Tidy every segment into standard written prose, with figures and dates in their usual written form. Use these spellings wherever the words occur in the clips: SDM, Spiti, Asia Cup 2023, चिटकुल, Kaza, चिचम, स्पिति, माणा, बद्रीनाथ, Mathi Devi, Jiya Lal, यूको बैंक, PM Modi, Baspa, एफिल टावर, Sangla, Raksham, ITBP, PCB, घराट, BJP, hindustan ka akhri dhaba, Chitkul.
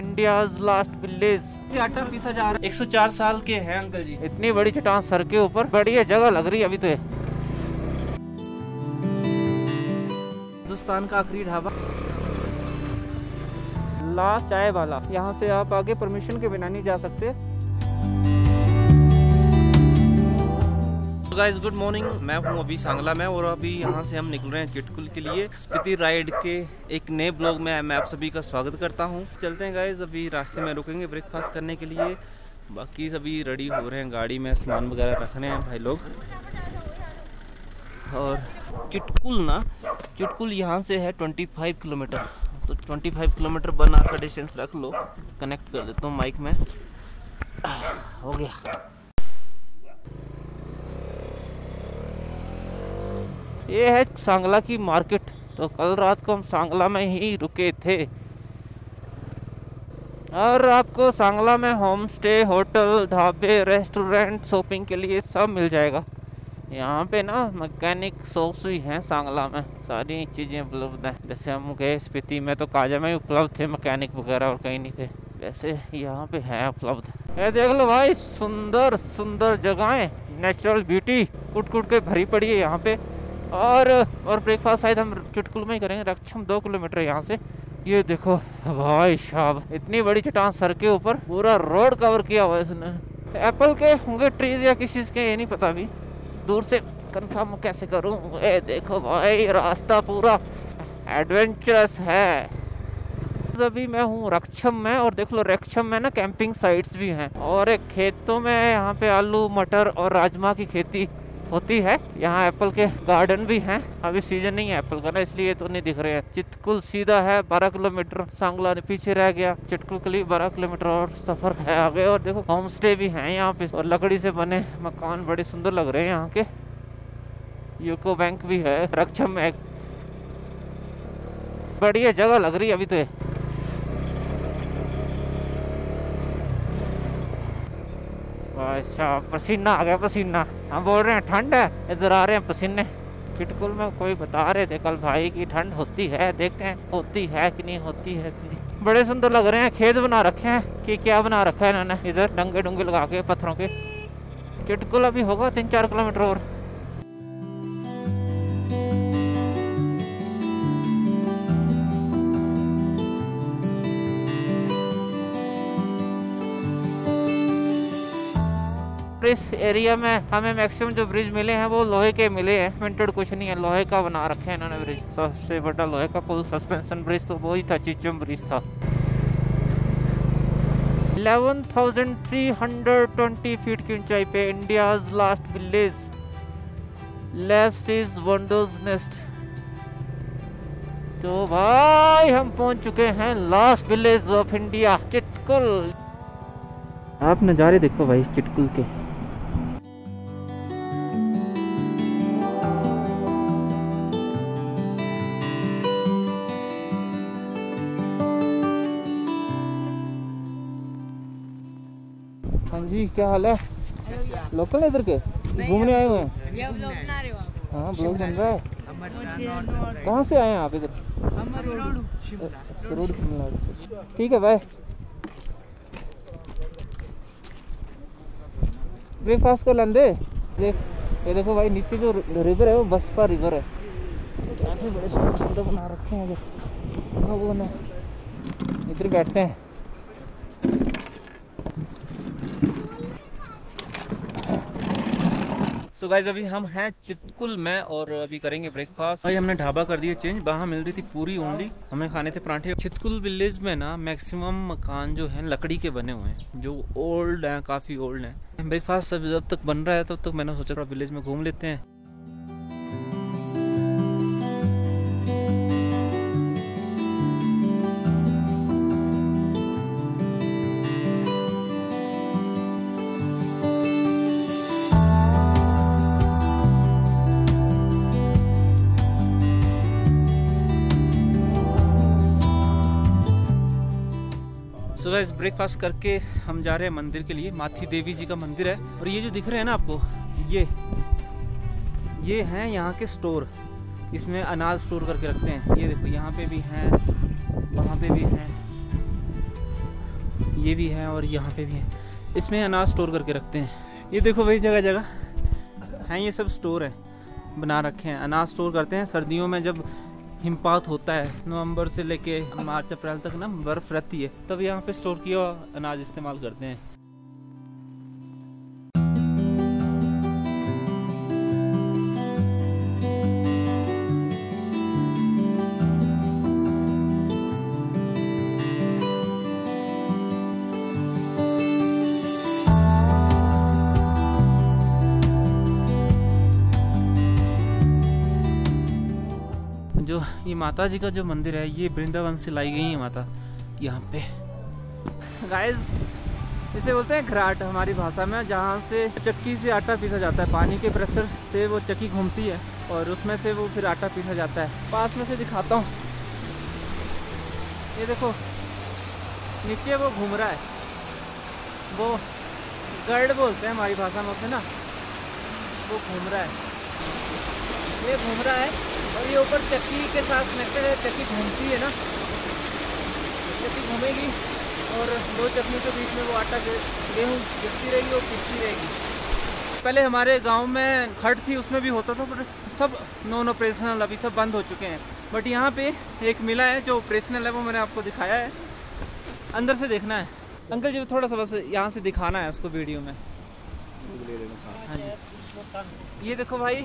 India's last village 104 साल के हैं अंकल जी। इतनी बड़ी चट्टान सर के ऊपर, बढ़िया जगह लग रही है। अभी तो हिंदुस्तान का आखिरी ढाबा लास्ट चाय वाला, यहाँ से आप आगे परमिशन के बिना नहीं जा सकते। गाइस गुड मॉर्निंग, मैं हूँ अभी सांगला में और अभी यहाँ से हम निकल रहे हैं चिटकुल के लिए। स्पिति राइड के एक नए ब्लॉग में मैं आप सभी का स्वागत करता हूँ। चलते हैं गाइस, अभी रास्ते में रुकेंगे ब्रेकफास्ट करने के लिए। बाकी सभी रेडी हो रहे हैं, गाड़ी में सामान वगैरह रखने हैं भाई लोग। और चिटकुल यहाँ से है 25 किलोमीटर, तो 25 किलोमीटर 1 आवर का डिस्टेंस रख लो। कनेक्ट कर देता हूँ माइक में, हो गया। ये है सांगला की मार्केट। तो कल रात को हम सांगला में ही रुके थे और आपको सांगला में होम स्टे, होटल, ढाबे, रेस्टोरेंट, शॉपिंग के लिए सब मिल जाएगा। यहाँ पे ना मैकेनिक शॉप्स भी हैं सांगला में, सारी चीज़ें उपलब्ध हैं। जैसे हम गए स्पीति में तो काजा में उपलब्ध थे मैकेनिक वगैरह, और कहीं नहीं थे, वैसे यहाँ पे हैं उपलब्ध। ये देख लो भाई, सुंदर सुंदर जगहें, नेचुरल ब्यूटी कुट-कुट के भरी पड़ी है यहाँ पे। और ब्रेकफास्ट शायद हम चिटकुल में ही करेंगे। रक्षम 2 किलोमीटर यहाँ से। ये देखो भाई साहब, इतनी बड़ी चट्टान सर के ऊपर, पूरा रोड कवर किया हुआ है इसने। एप्पल के होंगे ट्रीज या किस चीज़ के, ये नहीं पता अभी, दूर से कंफर्म कैसे करूँ। ये देखो भाई, रास्ता पूरा एडवेंचरस है। अभी मैं हूँ रक्षम में और देख लो रक्षम में ना कैंपिंग साइट्स भी हैं और एक खेतों में यहाँ पे आलू, मटर और राजमा की खेती होती है। यहाँ एप्पल के गार्डन भी हैं। अभी सीजन नहीं है एप्पल का ना, इसलिए तो नहीं दिख रहे हैं। चिटकुल सीधा है 12 किलोमीटर, सांगला ने पीछे रह गया। चिटकुल के लिए 12 किलोमीटर और सफर है आगे। और देखो होम स्टे भी हैं यहाँ पे, और लकड़ी से बने मकान बड़े सुंदर लग रहे हैं। यहाँ के यूको बैंक भी है रक्षम में, बढ़िया जगह लग रही है अभी तो। अच्छा पसीना आ गया, पसीना। हम बोल रहे हैं ठंड है, इधर आ रहे हैं पसीने। चिटकुल में कोई बता रहे थे कल भाई कि ठंड होती है, देखते हैं होती है कि नहीं होती है। बड़े सुंदर लग रहे हैं, खेत बना रखे हैं कि क्या बना रखा है इन्होंने, इधर डंगे डुंगे लगा के पत्थरों के। चिटकुल अभी होगा 3-4 किलोमीटर और। इस एरिया में हमें मैक्सिमम जो ब्रिज मिले हैं वो लोहे के मिले हैं, मिंटेड कुछ नहीं है, लोहे का बना रखे हैं इन्होंने ब्रिज। सबसे बड़ा लोहे का पुल सस्पेंशन ब्रिज तो वो ही था, चिचम ब्रिज था। 11,320 फीट की ऊंचाई पे India's last village, left is wonders nest. तो भाई हम पहुंच चुके हैं last village of India चिटकुल। आप नज़ारे देखो भाई चिटकुल के। हाँ जी, क्या हाल है? लोकल है इधर के, घूमने आए हुए हैं? हाँ, ब्लॉग बन रहा है। कहाँ से आए हैं आप इधर? ठीक है भाई, ब्रेकफास्ट कर लें। ये देखो भाई, नीचे जो रिवर है वो बसपा रिवर है। काफ़ी बड़े सुंदर बना रखे हैं वो ना, इधर बैठते हैं। सो गाइज अभी हम हैं चिटकुल में और अभी करेंगे ब्रेकफास्ट। भाई हमने ढाबा कर दिया चेंज, वहाँ मिल रही थी पूरी ओनली, हमें खाने थे पराठे। चिटकुल विलेज में ना मैक्सिमम मकान जो हैं लकड़ी के बने हुए हैं, जो ओल्ड हैं, काफ़ी ओल्ड हैं। ब्रेकफास्ट जब तक बन रहा है तब तक मैंने सोचा थोड़ा विलेज में घूम लेते हैं। तो गाइस ब्रेकफास्ट करके हम जा रहे हैं मंदिर के लिए। माथी देवी जी का मंदिर है और ये जो दिख रहे हैं ना आपको, ये हैं यहाँ के स्टोर, इसमें अनाज स्टोर करके रखते हैं। ये देखो यहाँ पे भी हैं, वहाँ पे भी हैं। ये भी है और यहाँ पे भी है। इसमें अनाज स्टोर करके रखते हैं। ये देखो भाई जगह जगह हैं, ये सब स्टोर है बना रखे हैं, अनाज स्टोर करते हैं। सर्दियों में जब हिमपात होता है, नवंबर से लेके मार्च अप्रैल तक ना बर्फ रहती है, तब यहाँ पे स्टोर किया अनाज इस्तेमाल करते हैं। जो ये माता जी का जो मंदिर है, ये वृंदावन से लाई गई है माता। यहाँ पे गाइस इसे बोलते हैं घराट हमारी भाषा में, जहाँ से चक्की से आटा पीसा जाता है। पानी के प्रेशर से वो चक्की घूमती है और उसमें से वो फिर आटा पीसा जाता है। पास में से दिखाता हूँ, ये देखो नीचे वो घूम रहा है, वो गर्ड बोलते हैं हमारी भाषा में उसे ना। वो घूम रहा है, ये घूम रहा है और ये ऊपर चक्की के साथ कनेक्टेड है। चक्की घूमती है ना, चक्की घूमेगी और दो चक्की के बीच में वो आटा गेहूँ गिरती रहेगी और पिसती रहेगी। पहले हमारे गांव में खट थी, उसमें भी होता था, पर सब नॉन ऑपरेशनल, अभी सब बंद हो चुके हैं। बट यहाँ पे एक मिला है जो ऑपरेशनल है, वो मैंने आपको दिखाया है। अंदर से देखना है अंकल जी, थोड़ा सा बस यहाँ से दिखाना है उसको वीडियो में। हाँ जी, ये देखो भाई,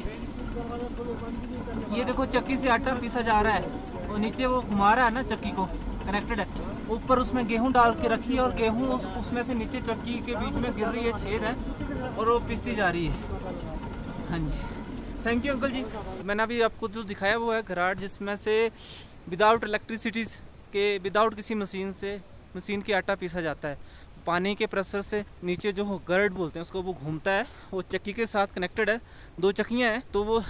ये देखो चक्की से आटा पीसा जा रहा है और नीचे वो घुमा रहा है ना, चक्की को कनेक्टेड है। ऊपर उसमें गेहूं डाल के रखी है और गेहूं उसमें से नीचे चक्की के बीच में गिर रही है, छेद है और वो पिसती जा रही है। हाँ जी, थैंक यू अंकल जी। मैंने अभी आपको जो दिखाया वो है घराट, जिसमें से विदाउट इलेक्ट्रिसिटी के, विदाउट किसी मशीन के आटा पीसा जाता है। पानी के प्रेशर से नीचे जो गर्ड बोलते हैं उसको, वो घूमता है, वो चक्की के साथ कनेक्टेड है। दो चक्कियाँ हैं तो वो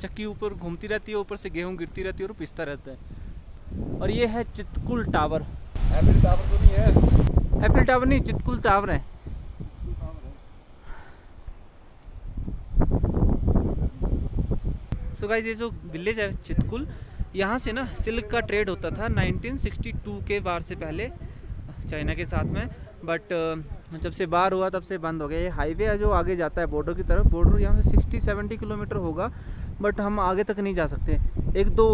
चक्की ऊपर घूमती रहती है, ऊपर से गेहूँ गिरती रहती है और पिसता रहता है। और ये है चितकुल टावर। एफिल टावर तो नहीं है, एफिल टावर नहीं, चितकुल टावर है। सो गाइस, ये जो विलेज है चितकुल, यहाँ से ना सिल्क का ट्रेड होता था 1962 के बार से पहले चाइना के साथ में, बट जब से बाहर हुआ तब से बंद हो गया। ये हाईवे है जो आगे जाता है बॉर्डर की तरफ। बॉर्डर यहाँ से 60-70 किलोमीटर होगा, बट हम आगे तक नहीं जा सकते। एक दो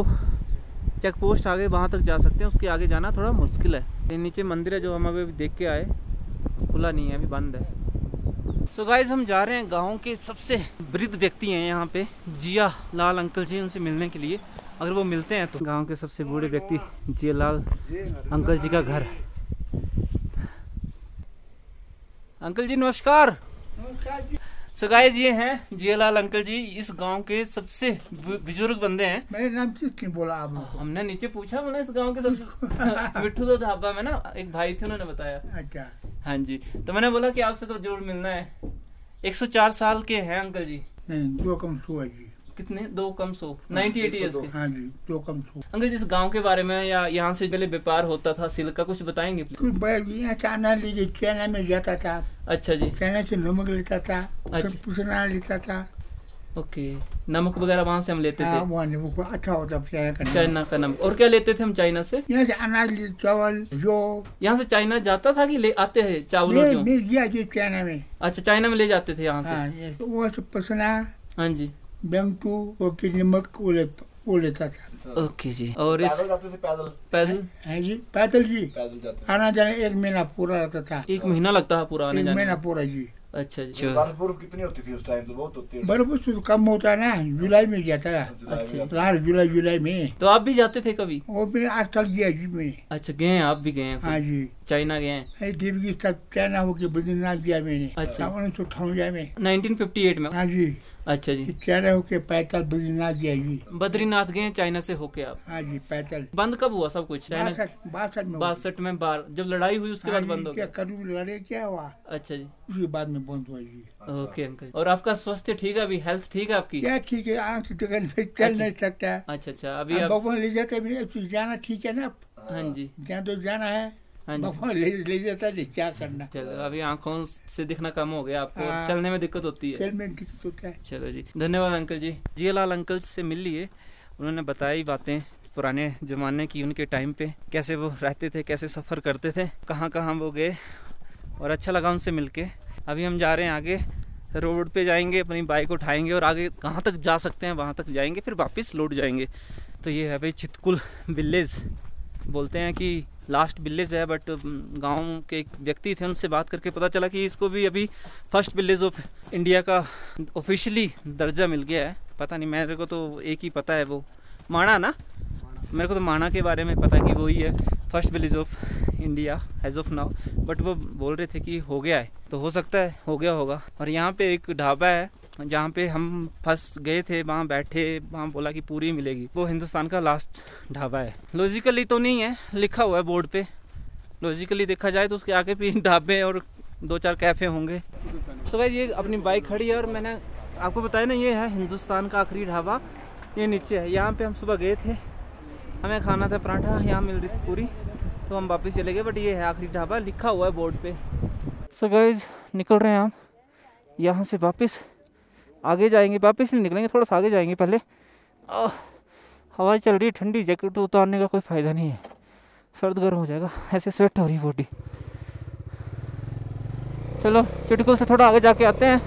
चेक पोस्ट आगे वहाँ तक जा सकते हैं, उसके आगे जाना थोड़ा मुश्किल है। ये नीचे मंदिर है जो हम अभी देख के आए, खुला नहीं है, अभी बंद है। सो गाइज, हम जा रहे हैं गाँव के सबसे वृद्ध व्यक्ति हैं यहाँ पे, जिया लाल अंकल जी, उनसे मिलने के लिए। अगर वो मिलते हैं तो गाँव के सबसे बूढ़े व्यक्ति जिया लाल अंकल जी का घर। अंकल जी नमस्कार। सो गाइस, ये हैं जिया लाल अंकल जी, इस गांव के सबसे बुजुर्ग बंदे हैं। मेरे नाम क्यों बोला आपने? हमने नीचे पूछा, मैंने इस गांव के सबसे मिठू तो ढाबा में ना एक भाई थे, उन्होंने बताया। अच्छा, हाँ जी, तो मैंने बोला कि आपसे तो जरूर मिलना है। 104 साल के हैं अंकल जी? नहीं, दो कम सौ है जी। कितने? दो कम सौ, 98 ईयर्स के। हाँ जी, दो कम सौ। अंकल जी, इस गांव के बारे में या यहाँ से पहले व्यापार होता था सिल्क का, कुछ बताएंगे? चाइना लीजिए, चाइना में जाता था। अच्छा जी, चाइना से नमक लेता था। अच्छा, पूछना लेता था। ओके, नमक वगैरह वहाँ से हम लेते थे। वहाँ नमक अच्छा होता था, चाइना का नमक। और क्या लेते थे हम चाइना से? यहाँ से अनाज, चावल। जो यहाँ से चाइना जाता था कि ले आते है चावल? चाइना में। अच्छा, चाइना में ले जाते थे यहाँ से। वो पूछना, हाँ जी, नमक वो लेता था। ओके जी। और पैदल जाते थे? पैदल, पैदल है जी, पैदल जी, पैदल जाते। आना जाना 1 महीना पूरा लगता था। 1 महीना लगता था पूरा आने जाने? 1 महीना पूरा जी। अच्छा जी। बर्फ कितनी होती थी उस टाइम? तो बहुत होती है। बर्फ तो कम होता है ना, जुलाई में जाता था। अच्छा, लास्ट जुलाई, जुलाई में। तो आप भी जाते थे कभी? वो भी आजकल गया जी मैं। अच्छा, गए आप भी? गए, हाँ जी, चाइना गए। देवी चाइना होके बद्रीनाथ गया मैंने। अच्छा, 1958 में, 1958 में। हाँ जी। अच्छा जी, चाइना होके पैदल बद्रीनाथ गया जी। बद्रीनाथ गए चाइना से होके आप? हाँ जी, पैदल। बंद कब हुआ सब कुछ? 62 में बार जब लड़ाई हुई, उसके बाद बंद हो गया। करूँ लड़े क्या हुआ? अच्छा जी, उसके बाद में बंद हुआ जी। ओके अंकल, और आपका स्वास्थ्य ठीक है अभी? हेल्थ ठीक है आपकी? क्या ठीक है, आँख चल नहीं सकता है। अच्छा अच्छा, अभी भगवान ले जाते जाना, ठीक है ना? हाँ जी, क्या तो जाना है। हाँ जी, ले जाता है, क्या करना। चलो, अभी आंखों से दिखना कम हो गया आपको। चलने में दिक्कत होती है? चलने में दिक्कत होता है। चलो जी, धन्यवाद अंकल जी। जिया लाल अंकल से मिल लिए, उन्होंने बताई बातें पुराने ज़माने की, उनके टाइम पे कैसे वो रहते थे, कैसे सफ़र करते थे, कहाँ कहाँ वो गए, और अच्छा लगा उनसे मिलके। अभी हम जा रहे हैं आगे, रोड पे जाएंगे, अपनी बाइक उठाएंगे और आगे कहाँ तक जा सकते हैं वहाँ तक जाएंगे, फिर वापस लौट जाएंगे। तो ये है भाई चितकुल विलेज, बोलते हैं कि लास्ट विलेज है, बट गांव के एक व्यक्ति थे, उनसे बात करके पता चला कि इसको भी अभी फर्स्ट विलेज ऑफ इंडिया का ऑफिशियली दर्जा मिल गया है। पता नहीं, मेरे को तो एक ही पता है, वो माणा ना, मेरे को तो माणा के बारे में पता है कि वही है first village of India as of now, but वो बोल रहे थे कि हो गया है, तो हो सकता है हो गया होगा। और यहाँ पे एक ढाबा है जहाँ पे हम फंस गए थे, वहाँ बैठे, वहाँ बोला कि पूरी मिलेगी। वो हिंदुस्तान का लास्ट ढाबा है, लॉजिकली तो नहीं है, लिखा हुआ है बोर्ड पे। लॉजिकली देखा जाए तो उसके आगे भी ढाबे और दो चार कैफ़े होंगे। सो गाइस, ये अपनी बाइक खड़ी है और मैंने आपको बताया ना, ये है हिंदुस्तान का आखिरी ढाबा, ये नीचे है। यहाँ पे हम सुबह गए थे, हमें खाना था पराठा, यहाँ मिल रही थी पूरी, तो हम वापस चले गए, बट ये है आखिरी ढाबा, लिखा हुआ है बोर्ड पे। सो गाइस, निकल रहे हैं हम यहाँ से, वापस आगे जाएंगे, वापस नहीं निकलेंगे, थोड़ा सा आगे जाएंगे पहले। हवा चल रही है ठंडी, जैकेट उतारने का कोई फ़ायदा नहीं है, सर्द गर्म हो जाएगा, ऐसे स्वेट हो रही बॉडी। चलो चिटकुल से थोड़ा आगे जाके आते हैं।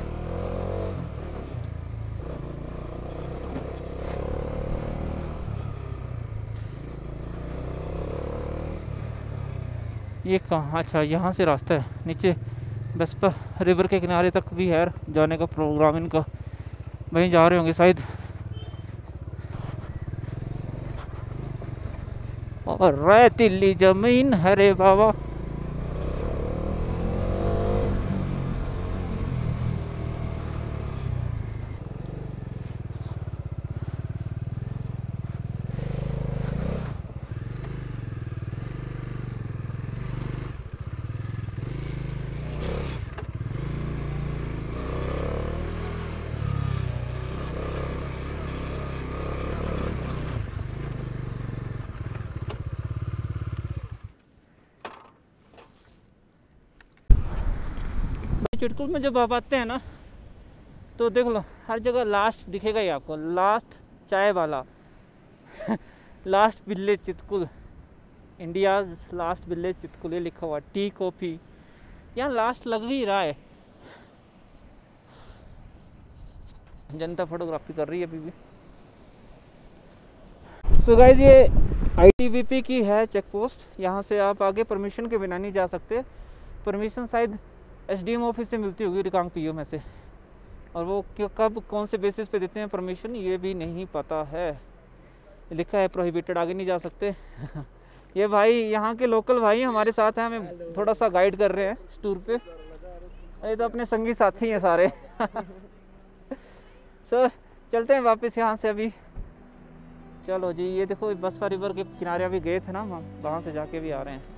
ये कहाँ, अच्छा यहाँ से रास्ता है नीचे, बसपा रिवर के किनारे तक भी है जाने का प्रोग्राम इनका, वहीं जा रहे होंगे शायद। और रेतीली जमीन हरे बाबा, चिटकुल में जब आप आते हैं ना तो देख लो हर जगह लास्ट दिखेगा ही आपको, लास्ट चाय वाला last village Chitkul, India's last village Chitkul, ये लिखा हुआ। टी कॉफ़ी यहाँ लास्ट लग ही रहा है। जनता फोटोग्राफी कर रही है अभी भी। सो गाइस, ये ITBP की है चेक पोस्ट, यहाँ से आप आगे परमिशन के बिना नहीं जा सकते। परमिशन शायद SDM ऑफिस से मिलती होगी, रिकांग PO में से, और वो क्यों, कब, कौन से बेसिस पे देते हैं परमिशन ये भी नहीं पता है। लिखा है प्रोहिबिटेड, आगे नहीं जा सकते ये भाई यहाँ के लोकल भाई हमारे साथ हैं, हमें थोड़ा सा गाइड कर रहे हैं इस टूर पे। ये तो अपने संगी साथी हैं सारे सर चलते हैं वापस यहाँ से अभी। चलो जी, ये देखो बसपा रिवर के किनारे अभी गए थे ना, वहाँ से जाके भी आ रहे हैं।